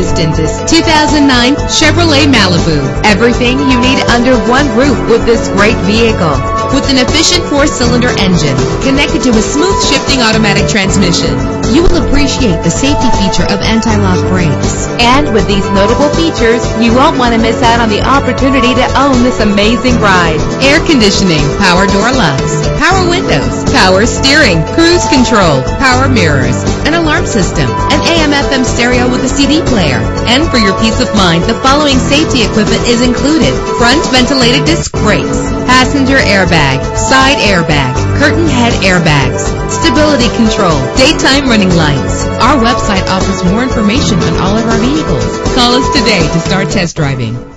distance is 2009 Chevrolet Malibu. Everything you need under one roof with this great vehicle. With an efficient four-cylinder engine connected to a smooth shifting automatic transmission, you will appreciate the safety feature of anti-lock brakes. And with these notable features, you won't want to miss out on the opportunity to own this amazing ride. Air conditioning, power door locks, power windows, power steering, cruise control, power mirrors, an alarm system, an AM/FM stereo with a CD player. And for your peace of mind, the following safety equipment is included: front ventilated disc brakes, passenger airbag, side airbag, curtain head airbags, stability control, daytime running lights. Our website offers more information on all of our vehicles. Call us today to start test driving.